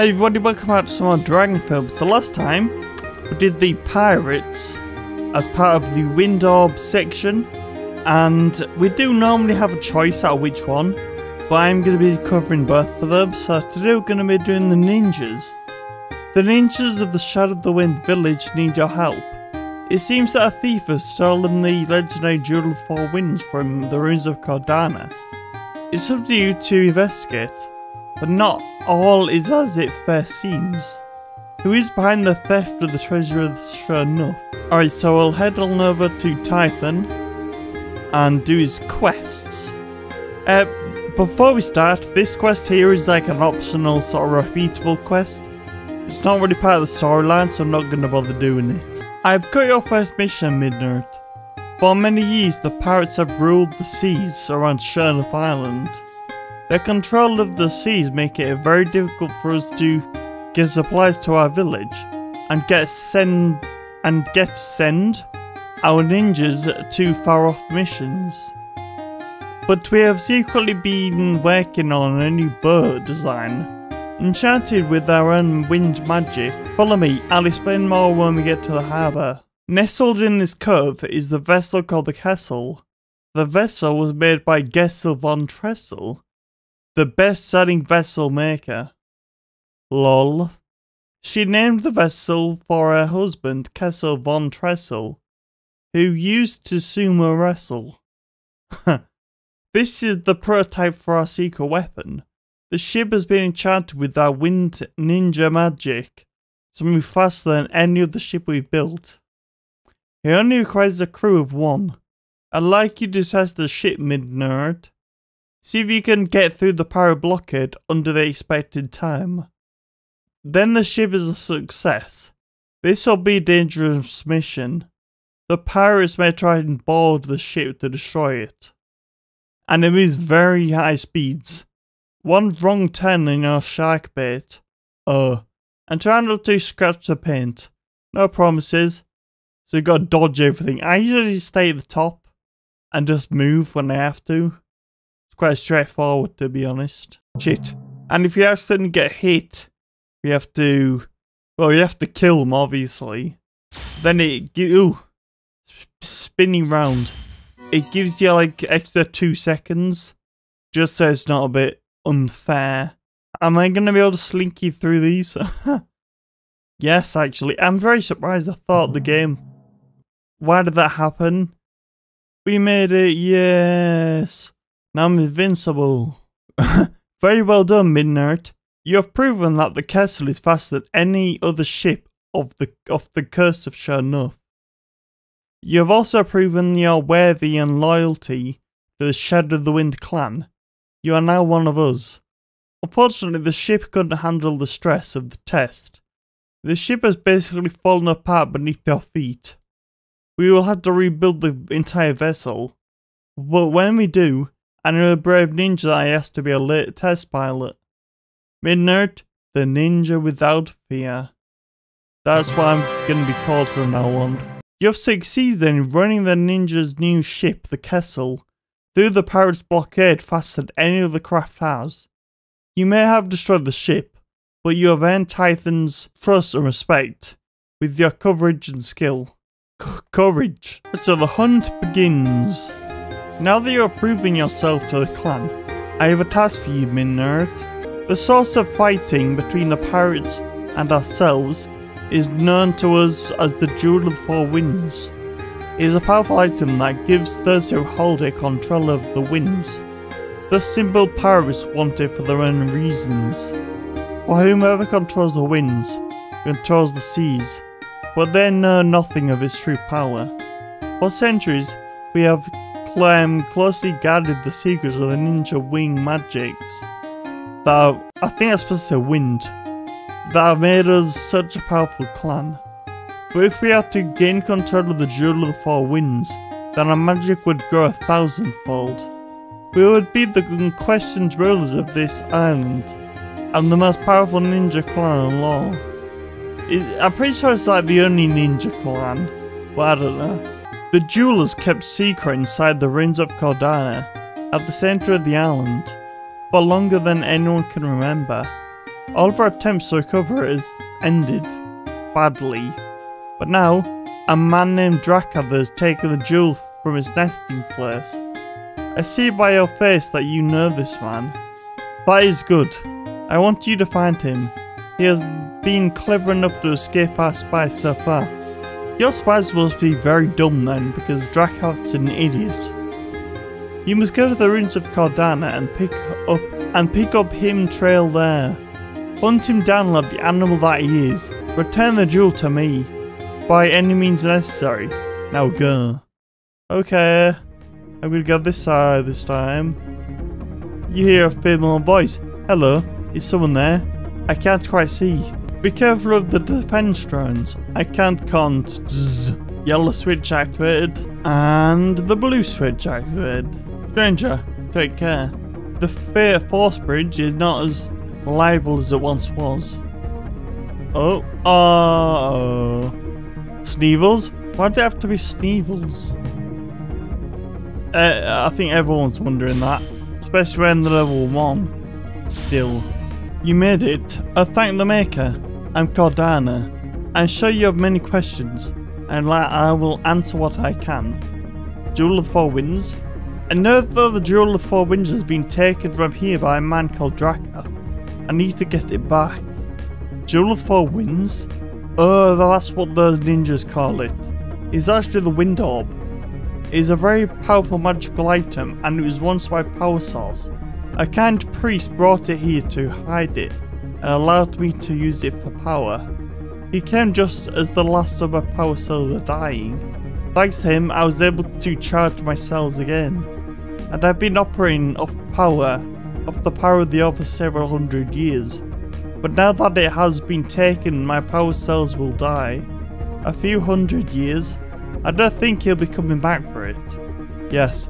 Hey everybody, welcome back to some more Dragon films. So last time, we did the pirates as part of the Wind Orb section. And we do normally have a choice out of which one, but I'm going to be covering both of them. So today we're going to be doing the ninjas. The ninjas of the Shadow of the Wind village need your help. It seems that a thief has stolen the legendary Jewel of Four Winds from the ruins of Cordana. It's up to you to investigate, but not all is as it first seems. Who is behind the theft of the treasure of the sure enough? Alright, so we'll head on over to Tython and do his quests. Before we start, this quest here is like an optional sort of repeatable quest. It's not really part of the storyline, so I'm not going to bother doing it. I've got your first mission, Midnight. For many years, the pirates have ruled the seas around Chernoff Island. Their control of the seas make it very difficult for us to get supplies to our village and send our ninjas to far off missions. But we have secretly been working on a new boat design, enchanted with our own wind magic. Follow me, I'll explain more when we get to the harbour. Nestled in this cove is the vessel called the Castle. The vessel was made by Gestel von Tressel, the best-selling vessel maker. Lol. She named the vessel for her husband, Gestel von Tressel, who used to sumo wrestle. This is the prototype for our secret weapon. The ship has been enchanted with our wind ninja magic to move faster than any other ship we've built. It only requires a crew of one. I'd like you to test the ship, Midnerd. See if you can get through the pirate blockade under the expected time. Then the ship is a success. This will be a dangerous mission. The pirates may try and board the ship to destroy it. And it moves very high speeds. One wrong turn in your shark bait. And try not to scratch the paint. No promises. So you've got to dodge everything. I usually stay at the top and just move when I have to. It's quite straightforward, to be honest. Shit. And if you accidentally get hit, you have to... well, you have to kill them, obviously. Then it... ooh. Spinning round. It gives you, like, extra 2 seconds. Just so it's not a bit unfair. Am I going to be able to slinky through these? Yes, actually. I'm very surprised. I thought the game... why did that happen? We made it, yes. Now I'm invincible. Very well done, Midnight. You have proven that the Castle is faster than any other ship of the Curse of Chernoff. You have also proven your worthy and loyalty to the Shadow of the Wind clan. You are now one of us. Unfortunately, the ship couldn't handle the stress of the test. The ship has basically fallen apart beneath our feet. We will have to rebuild the entire vessel. But when we do, I know a brave ninja that I asked to be a late test pilot. Midnight, the ninja without fear. That's what I'm going to be called from now on. You have succeeded in running the ninja's new ship, the Castle, through the pirates' blockade faster than any other craft has. You may have destroyed the ship, but you have earned Tython's trust and respect with your courage and skill. Courage. So the hunt begins. Now that you are proving yourself to the clan, I have a task for you, Midnight. The source of fighting between the pirates and ourselves is known to us as the Jewel of Four Winds. It is a powerful item that gives those who hold it control of the winds. The simple pirates want it for their own reasons. For whomever controls the winds controls the seas, but they know nothing of its true power. For centuries, we have closely guarded the secrets of the ninja wing magics that have made us such a powerful clan. But if we had to gain control of the Jewel of the Four Winds, then our magic would grow 1,000-fold. We would be the unquestioned rulers of this island, and the most powerful ninja clan in law. I'm pretty sure it's like the only ninja clan, but I don't know. The jewel is kept secret inside the ruins of Cordana, at the centre of the island, for longer than anyone can remember. All of our attempts to recover it ended badly, but now a man named Dracadha has taken the jewel from his nesting place. I see by your face that you know this man. That is good. I want you to find him. He has been clever enough to escape our spies so far. Your spies must be very dumb then, because Dracadha's an idiot. You must go to the ruins of Cordana and pick up him trail there. Hunt him down like the animal that he is. Return the jewel to me, by any means necessary. Now go. Okay, I'm gonna go this side this time. You hear a female voice. Hello, is someone there? I can't quite see. Be careful of the defense drones. I can't Yellow switch activated. And the blue switch activated. Stranger, take care. The Fear Force Bridge is not as reliable as it once was. Oh. Oh. Sneevils? Why'd they have to be Sneevils? I think everyone's wondering that. Especially when the level 1. Still. You made it. I thank the maker. I'm Cordana. I'm sure you have many questions, and I will answer what I can. Jewel of Four Winds? I know that the Jewel of Four Winds has been taken from here by a man called Dracadha. I need to get it back. Jewel of Four Winds? Oh, that's what those ninjas call it. It's actually the Wind Orb. It's a very powerful magical item, and it was once my power source. A kind priest brought it here to hide it, and allowed me to use it for power. He came just as the last of my power cells were dying. Thanks to him, I was able to charge my cells again. And I've been operating off the power of the orb for several hundred years. But now that it has been taken, my power cells will die. A few hundred years. I don't think he'll be coming back for it. Yes,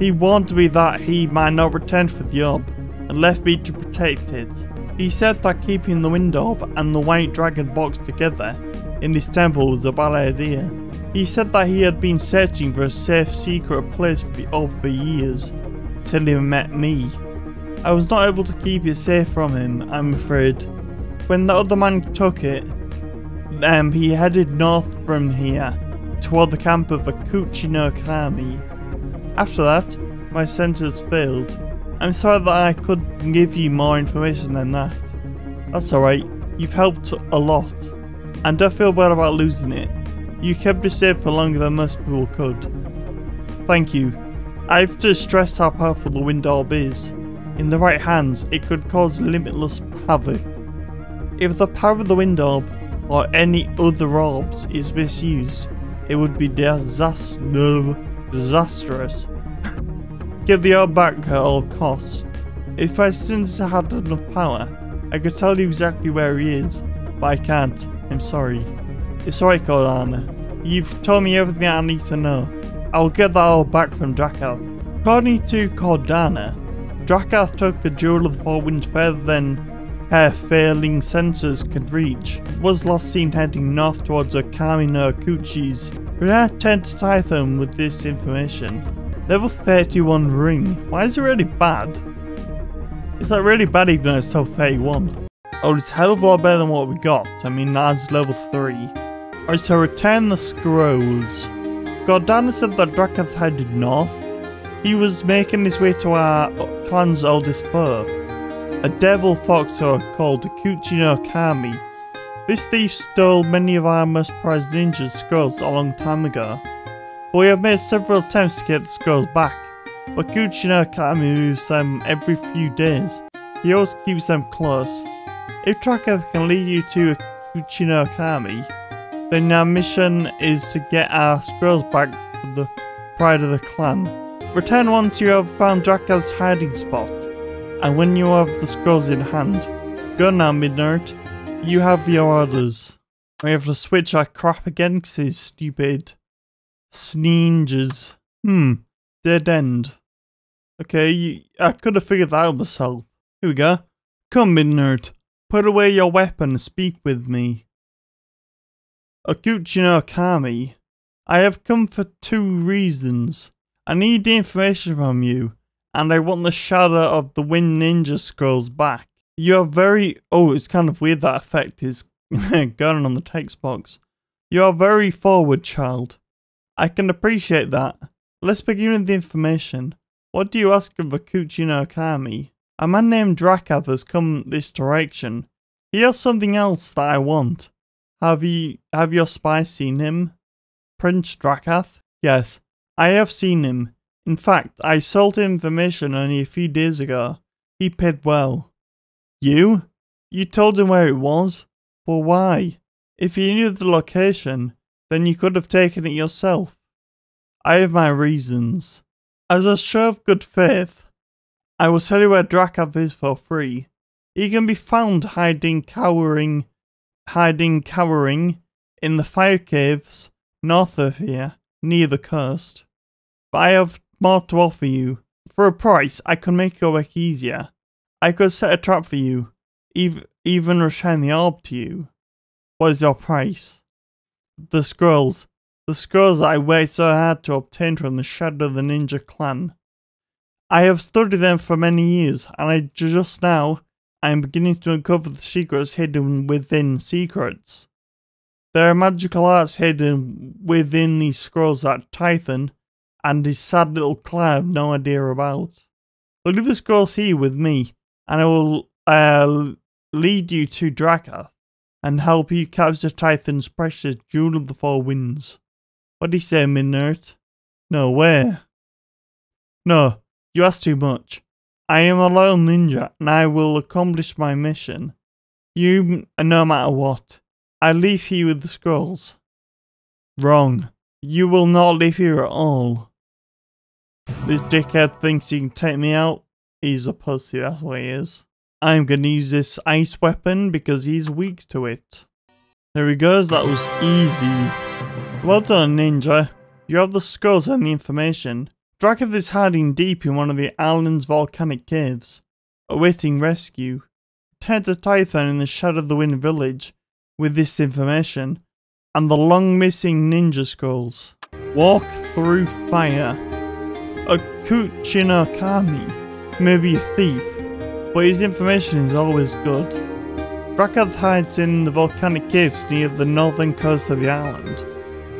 he warned me that he might not return for the orb, and left me to protect it. He said that keeping the Wind Orb and the White Dragon box together in his temple was a bad idea. He said that he had been searching for a safe secret place for the orb for years, until he met me. I was not able to keep it safe from him, I'm afraid. When the other man took it, he headed north from here, toward the camp of Akuchi no Kami. After that, my sentence failed. I'm sorry that I couldn't give you more information than that. That's alright, you've helped a lot. And don't feel bad about losing it. You kept it safe for longer than most people could. Thank you. I have to stress how powerful the Wind Orb is. In the right hands, it could cause limitless havoc. If the power of the Wind Orb, or any other orbs, is misused, it would be disastrous. Give the orb back at all costs. If my sensor had enough power, I could tell you exactly where he is, but I can't. I'm sorry. It's alright, Cordana. You've told me everything I need to know. I'll get that all back from Dracadha. According to Cordana, Dracadha took the Jewel of the Four Winds further than her failing sensors could reach. Was last seen heading north towards Okami no Akuchi's. We now turn to Tython with this information. Level 31 ring. Why is it really bad? Is that really bad even though it's still 31? Oh, it's a hell of a lot better than what we got. I mean, that's level 3. Alright, so return the scrolls. Cordana said that Dracadha headed north. He was making his way to our clan's oldest foe, a devil foxhole called Akuchi no Kami. This thief stole many of our most prized ninja scrolls a long time ago. But we have made several attempts to get the scrolls back, but Akuchi no Kami moves them every few days. He always keeps them close. If Dracadha can lead you to Akuchi no Kami, then our mission is to get our scrolls back for the pride of the clan. Return once you have found Dracadha's hiding spot, and when you have the scrolls in hand. Go now, Midnight. You have your orders. We have to switch our crap again because it's stupid. Sneengers. Dead end. Okay, I could have figured that out myself. Here we go. Come, Midnerd. Put away your weapon and speak with me. Akuchi no Kami, I have come for two reasons. I need the information from you, and I want the shadow of the Wind Ninja Scrolls back. You're very... Oh, it's kind of weird that effect is going on the text box. You're very forward, child. I can appreciate that. Let's begin with the information. What do you ask of Kikuchi no Kami? A man named Drakav has come this direction. He has something else that I want. Have your spy seen him? Prince Drakath? Yes, I have seen him. In fact, I sold him information only a few days ago. He paid well. You? You told him where it was? Well, why? If you knew the location, then you could have taken it yourself. I have my reasons. As a show of good faith, I will tell you where Drakav is for free. He can be found hiding, cowering, in the fire caves north of here, near the coast. But I have more to offer you. For a price, I can make your work easier. I could set a trap for you, even return the orb to you. What is your price? The scrolls I worked so hard to obtain from the shadow of the ninja clan. I have studied them for many years, and just now I am beginning to uncover the secrets hidden within secrets. There are magical arts hidden within these scrolls that Tython and his sad little clan have no idea about. Look at the scrolls here with me, and I will lead you to Drakath and help you capture Tython's precious Jewel of the Four Winds. What do you say, Midnight? No way. No, you ask too much. I am a loyal ninja, and I will accomplish my mission. You, no matter what. I leave here with the scrolls. Wrong. You will not leave here at all. This dickhead thinks he can take me out. He's a pussy, that's what he is. I'm gonna use this ice weapon because he's weak to it. There he goes, that was easy. Well done, ninja. You have the scrolls and the information. Drakath is hiding deep in one of the island's volcanic caves, awaiting rescue. Return to Tython in the Shadow of the Wind village with this information and the long-missing ninja scrolls. Walk through fire. Kikuchi no Kami may be a thief, but his information is always good. Drakath hides in the volcanic caves near the northern coast of the island.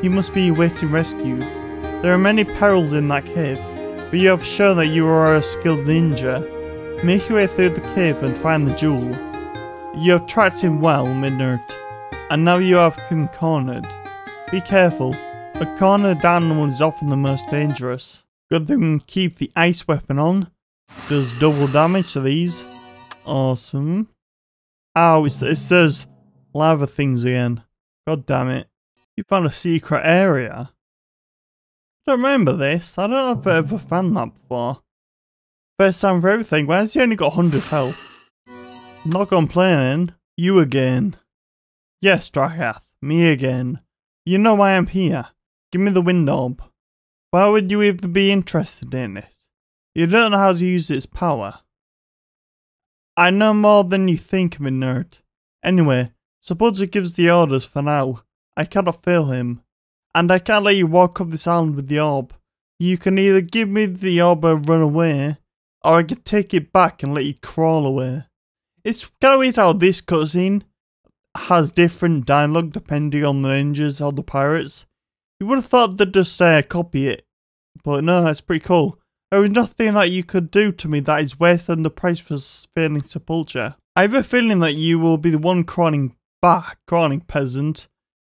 He must be awaiting rescue. There are many perils in that cave, but you have shown that you are a skilled ninja. Make your way through the cave and find the jewel. You have tracked him well, Midnight, and now you have him cornered. Be careful, a cornered animal is often the most dangerous. Good thing keep the ice weapon on. Does double damage to these. Awesome. Ow, it says lava things again. God damn it. You found a secret area. I don't remember this. I don't know if I've ever found that before. First time for everything. Why has he only got 100 health? Not complaining. You again. Yes, Drakath. Me again. You know why I'm here. Give me the wind orb. Why would you even be interested in it? You don't know how to use its power. I know more than you think, my nerd. Anyway, Sabuza gives the orders for now. I cannot fail him. And I can't let you walk up this island with the orb. You can either give me the orb and run away, or I can take it back and let you crawl away. It's kind of weird how this cutscene has different dialogue depending on the ninjas or the pirates. You would have thought they'd just copy it. But no, that's pretty cool. There is nothing that you could do to me that is worse than the price for failing Sepulture. I have a feeling that you will be the one crawling peasant.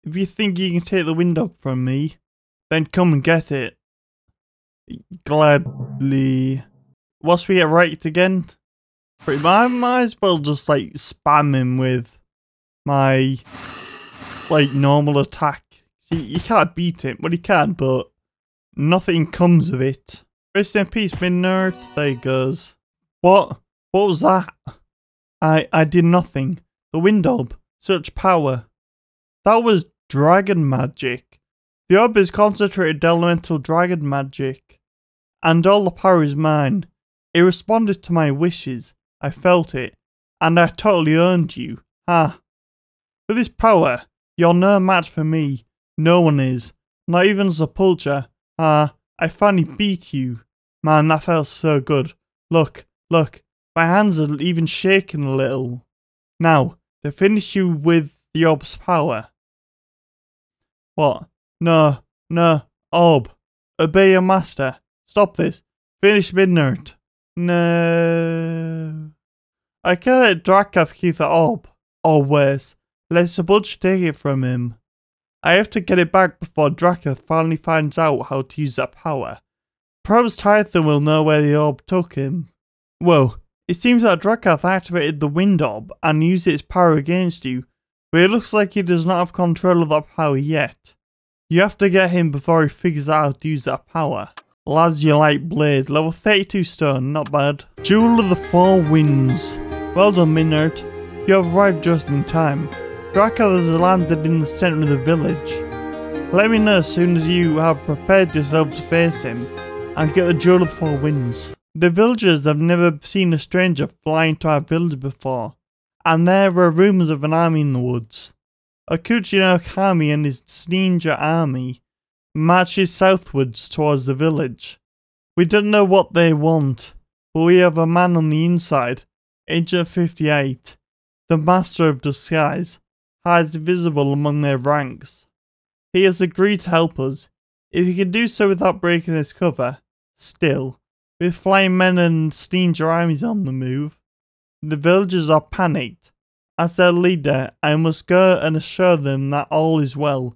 If you think you can take the wind up from me, then come and get it. Gladly. Whilst we get wrecked again, pretty much, I might as well just like spam him with my like normal attack. See, you can't beat him. Well, you can, but nothing comes of it. Rest in peace, Midnight. There he goes. What? What was that? I did nothing. The wind orb. Such power. That was dragon magic. The orb is concentrated elemental dragon magic. And all the power is mine. It responded to my wishes. I felt it. And I totally owned you. Ha. With this power, you're no match for me. No one is. Not even Sepulture. Ha. I finally beat you. Man, that felt so good. Look, My hands are even shaking a little. Now, to finish you with the orb's power. What? No, no, orb. Obey your master. Stop this. Finish midnight. No. I can't Drakath keep the orb. Or worse, let Sabudge take it from him. I have to get it back before Drakath finally finds out how to use that power. Perhaps Tython will know where the orb took him. Whoa, it seems that Drakath activated the wind orb and used its power against you, but it looks like he does not have control of that power yet. You have to get him before he figures out how to use that power. Lazuli Light Blade, level 32 stone, not bad. Jewel of the Four Winds. Well done, Minnert. You have arrived just in time. Drakath has landed in the centre of the village. Let me know as soon as you have prepared yourself to face him and get the Jewel of the Four Winds. The villagers have never seen a stranger fly into our village before, and there were rumours of an army in the woods. Okuchi no Kami and his ninja army marches southwards towards the village. We don't know what they want, but we have a man on the inside, Agent 58, the Master of Disguise, hides visible among their ranks. He has agreed to help us, if he can do so without breaking his cover. Still, with flying men and ninja armies on the move, the villagers are panicked. As their leader, I must go and assure them that all is well,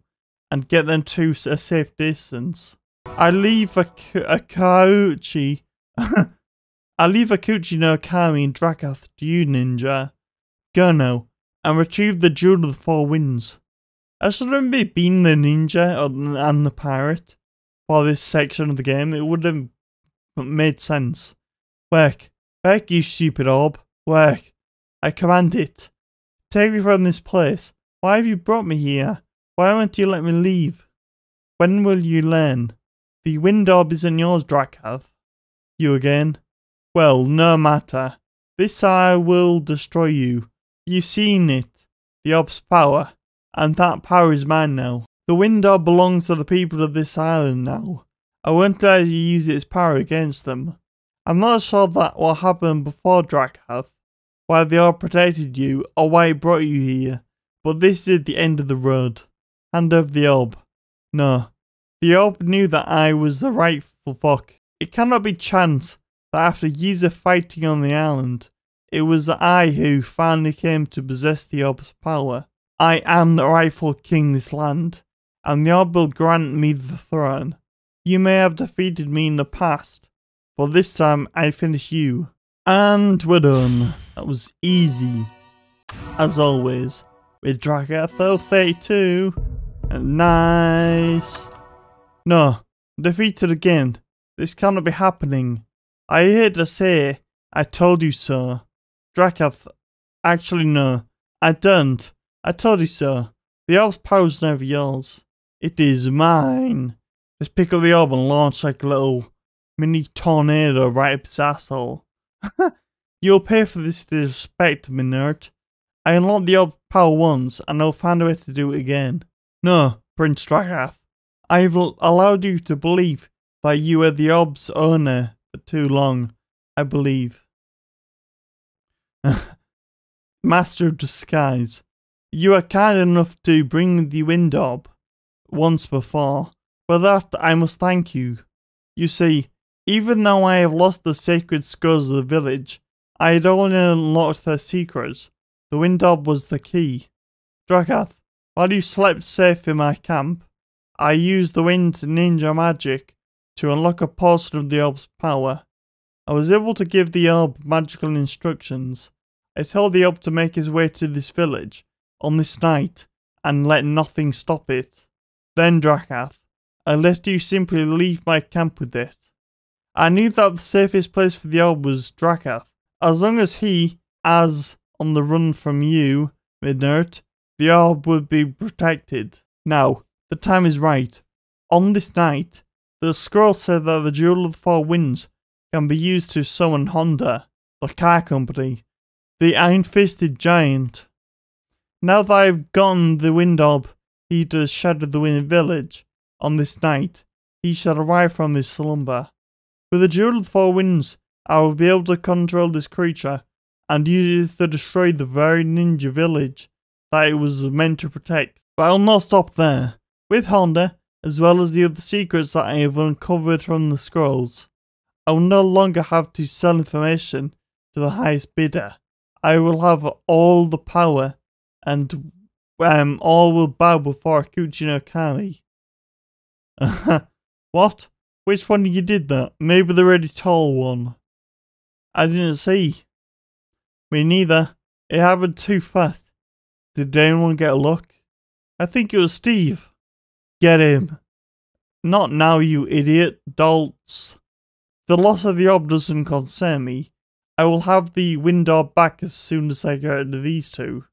and get them to a safe distance. I leave Akuchi no Kami and Drakath to you, ninja. Go now, and retrieve the Jewel of the Four Winds. I should remember being the ninja and the pirate for this section of the game. It would have made sense. Work. Work, you stupid orb. Work. I command it. Take me from this place. Why have you brought me here? Why won't you let me leave? When will you learn? The wind orb isn't yours, Drakath. You again? Well, no matter. This I will destroy you. You've seen it. The orb's power. And that power is mine now. The wind orb belongs to the people of this island now. I won't let you use its power against them. I'm not sure that what happened before, Drakath. Why the orb protected you, or why it brought you here, but this is the end of the road. Hand over the orb. No. The orb knew that I was the rightful fuck. It cannot be chance that after years of fighting on the island, it was I who finally came to possess the orb's power. I am the rightful king of this land, and the orb will grant me the throne. You may have defeated me in the past, but this time I finish you. And we're done. That was easy, as always, with Drakath 32. And nice. No, defeated again. This cannot be happening. I hate to say, I told you so. Drakath, actually no, I don't. I told you so. The orb's power is never yours. It is mine. Just pick up the orb and launch like a little mini tornado right up his asshole. You'll pay for this disrespect, Minnert. I unlocked the orb's power once, and I'll find a way to do it again. No, Prince Drakath. I've allowed you to believe that you were the orb's owner for too long, I believe. Master of Disguise. You were kind enough to bring the wind orb once before. For that, I must thank you. You see, even though I have lost the sacred scores of the village, I had only unlocked their secrets. The wind orb was the key. Drakath, while you slept safe in my camp, I used the wind ninja magic to unlock a portion of the orb's power. I was able to give the orb magical instructions. I told the orb to make his way to this village on this night and let nothing stop it. Then, Drakath, I let you simply leave my camp with it. I knew that the safest place for the orb was Drakath. As long as he, as on the run from you, Minnert, the orb would be protected. Now, the time is right. On this night, the scroll said that the Jewel of the Four Winds can be used to summon Honda, the car company, the iron-fisted giant. Now that I've gotten the wind orb, he does shadow the wind village. On this night, he shall arrive from his slumber. With the Jewel of the Four Winds, I will be able to control this creature and use it to destroy the very ninja village that it was meant to protect. But I will not stop there. With Honda, as well as the other secrets that I have uncovered from the scrolls, I will no longer have to sell information to the highest bidder. I will have all the power, and all will bow before Kouji no Kami. What? Which one of you did that? Maybe the really tall one. I didn't see. Me neither. It happened too fast. Did anyone get a look? I think it was Steve. Get him. Not now, you idiot. Dolts. The loss of the orb doesn't concern me. I will have the wind orb back as soon as I get rid of these two.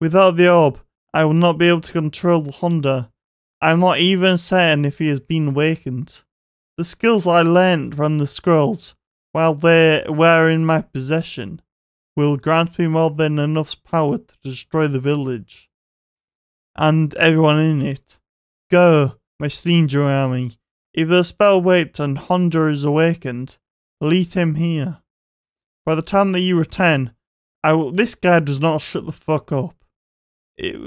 Without the orb, I will not be able to control Honda. I'm not even certain if he has been awakened. The skills I learned from the scrolls, while they were in my possession, will grant me more than enough power to destroy the village. And everyone in it. Go, my ninja army. If the spell waits and Honda is awakened, lead him here. By the time that you return, this guy does not shut the fuck up.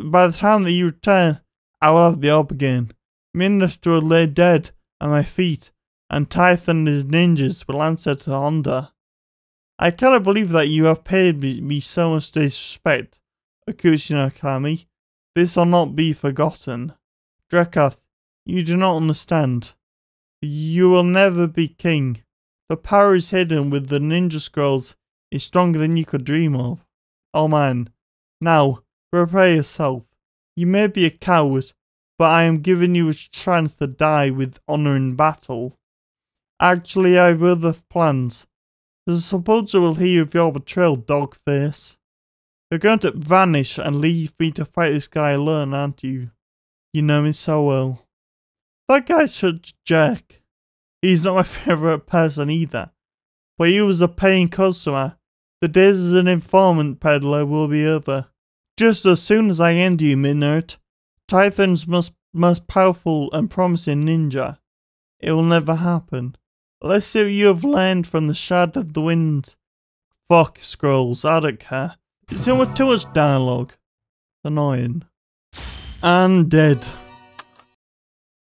By the time that you return, I will have the orb again. Minister will lay dead at my feet, and Tython and his ninjas will answer to Honda. I cannot believe that you have paid me so much disrespect, Kouji no Kami. This will not be forgotten. Drekath, you do not understand. You will never be king. The power is hidden with the ninja scrolls is stronger than you could dream of. Oh man, now, prepare yourself. You may be a coward, but I am giving you a chance to die with honor in battle. Actually, I have other plans. The supporter will hear of your betrayal, dogface. You're going to vanish and leave me to fight this guy alone, aren't you? You know me so well. That guy's such a jerk. He's not my favourite person either. But he was a paying customer. The days as an informant peddler will be over. Just as soon as I end you, Minert, Tython's most powerful and promising ninja. It will never happen. Let's see what you have learned from the Shard of the Wind. Fuck scrolls, I don't care. It's too much dialogue. Annoying. And dead.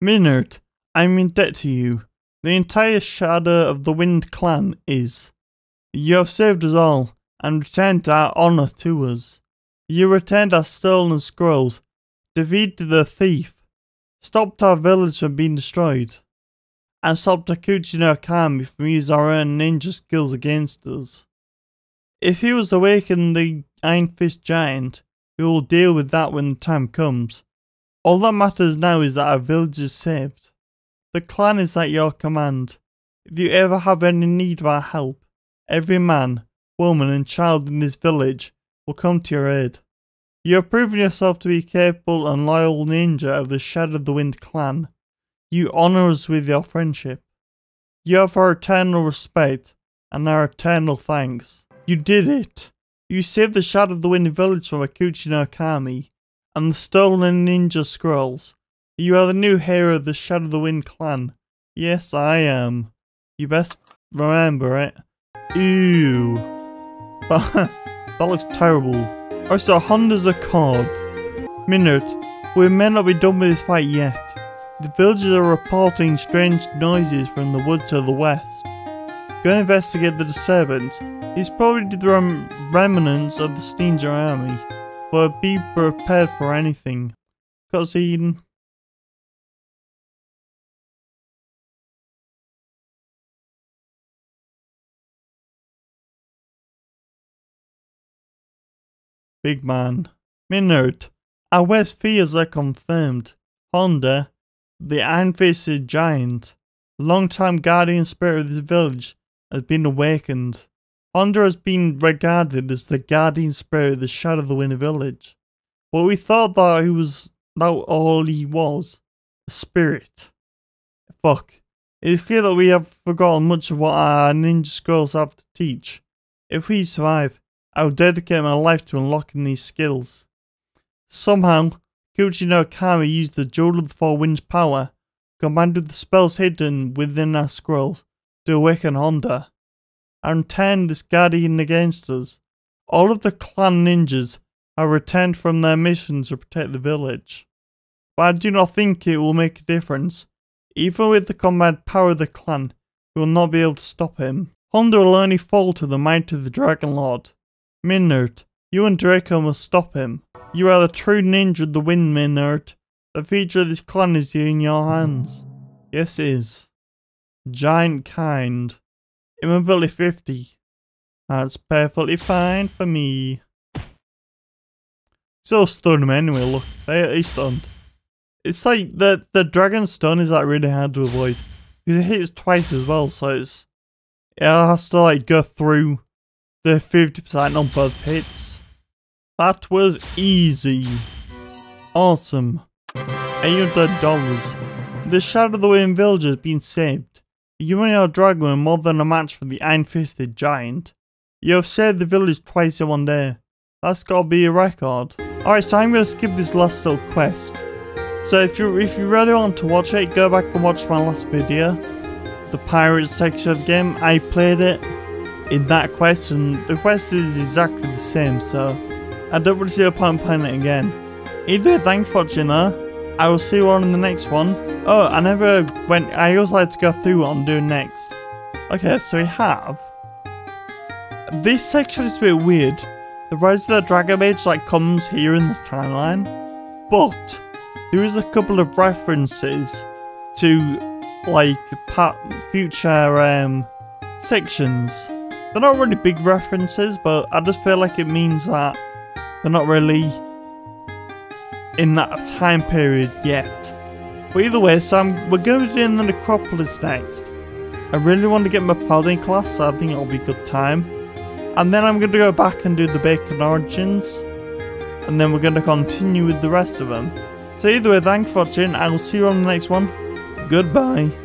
Minert, I'm in debt to you. The entire Shadow of the Wind clan is. You have saved us all, and returned our honour to us. You returned our stolen scrolls, defeated the thief, stopped our village from being destroyed, and stopped Kouji no Kami from using our own ninja skills against us. If he was awakened the Iron Fist Giant, we will deal with that when the time comes. All that matters now is that our village is saved. The clan is at your command. If you ever have any need of our help, every man, woman and child in this village will come to your aid. You have proven yourself to be a capable and loyal ninja of the Shadow of the Wind clan. You honour us with your friendship. You have our eternal respect and our eternal thanks. You did it. You saved the Shadow of the Wind village from Kouji no Kami and the stolen ninja scrolls. You are the new hero of the Shadow of the Wind clan. Yes, I am. You best remember it. Ew. That looks terrible. Alright, so Honda's a card. Minert, we may not be done with this fight yet. The villagers are reporting strange noises from the woods to the west. Go investigate the disturbance. It's probably the remnants of the Ninja army, but be prepared for anything. Cutscene. Big man. Minert, our worst fears are confirmed. Honda, the Iron-Faced Giant, long-time guardian spirit of this village, has been awakened. Honda has been regarded as the guardian spirit of the Shadow of the Wind village. But we thought that he was not all he was, a spirit. Fuck. It is clear that we have forgotten much of what our ninja scrolls have to teach. If we survive, I will dedicate my life to unlocking these skills. Somehow, Kouji no Kami used the Jewel of the Four Winds power, commanded the spells hidden within our scrolls, to awaken Honda. and turned this guardian against us. All of the clan ninjas are returned from their missions to protect the village, but I do not think it will make a difference. Even with the combined power of the clan, we will not be able to stop him. Honda will only fall to the might of the Dragon Lord. Minnert, you and Draco must stop him. You are the true ninja of the wind, Minnert. The future of this clan is in your hands. Yes, it is. Giant kind. Immobility 50. That's perfectly fine for me. Still stun him anyway, look. He's stunned. It's like the dragon stun is like really hard to avoid, because it hits twice as well, so it has to like go through the 50% on both hits. That was easy. Awesome. $800. The Shadow of the Wind Village has been saved. You and your dragon were more than a match for the iron-fisted giant. You have saved the village twice in one day. That's gotta be a record. Alright, so I'm gonna skip this last little quest. So if you really want to watch it, go back and watch my last video. The pirate section of the game, I played it in that quest, and the quest is exactly the same, so I don't really see a point in playing it again. Either way, thanks for watching though. I will see you all in the next one. Oh, I never went, I always like to go through what I'm doing next. Okay, so we have... This section is a bit weird. The Rise of the Dragon Mage like comes here in the timeline, but there is a couple of references to like future sections. They're not really big references, but I just feel like it means that they're not really in that time period yet. But either way, so we're going to be doing the Necropolis next. I really want to get my Paladin class, so I think it'll be a good time. And then I'm going to go back and do the Bacon Origins. And then we're going to continue with the rest of them. So either way, thanks for watching. I will see you on the next one. Goodbye.